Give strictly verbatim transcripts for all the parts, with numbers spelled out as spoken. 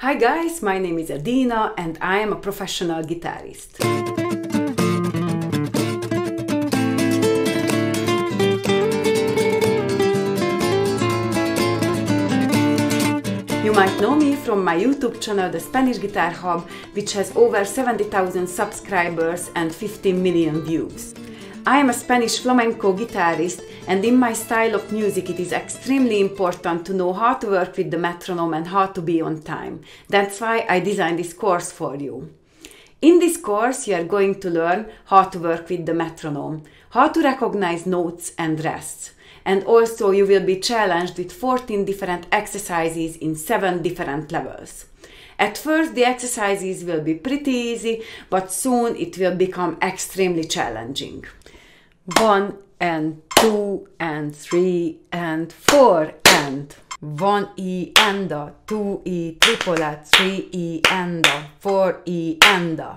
Hi guys, my name is Adina and I am a professional guitarist. You might know me from my YouTube channel The Spanish Guitar Hub, which has over seventy thousand subscribers and fifteen million views. I am a Spanish flamenco guitarist, and in my style of music it is extremely important to know how to work with the metronome and how to be on time. That's why I designed this course for you. In this course you are going to learn how to work with the metronome, how to recognize notes and rests. And also you will be challenged with fourteen different exercises in seven different levels. At first the exercises will be pretty easy, but soon it will become extremely challenging. One and two and three and four and one E and a, two E triple, three E and a, four E and a.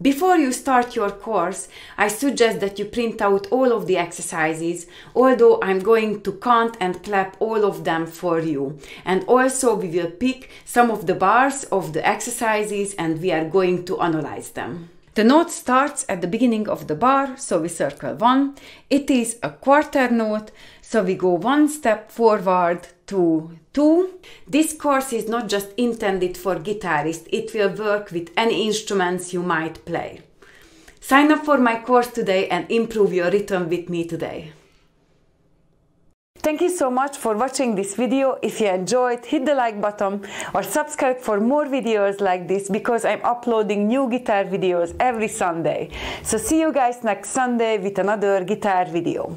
Before you start your course, I suggest that you print out all of the exercises, although I'm going to count and clap all of them for you. And also we will pick some of the bars of the exercises and we are going to analyze them. The note starts at the beginning of the bar, so we circle one. It is a quarter note, so we go one step forward to two. This course is not just intended for guitarists, it will work with any instruments you might play. Sign up for my course today and improve your rhythm with me today. Thank you so much for watching this video. If you enjoyed, hit the like button or subscribe for more videos like this, because I'm uploading new guitar videos every Sunday. So see you guys next Sunday with another guitar video.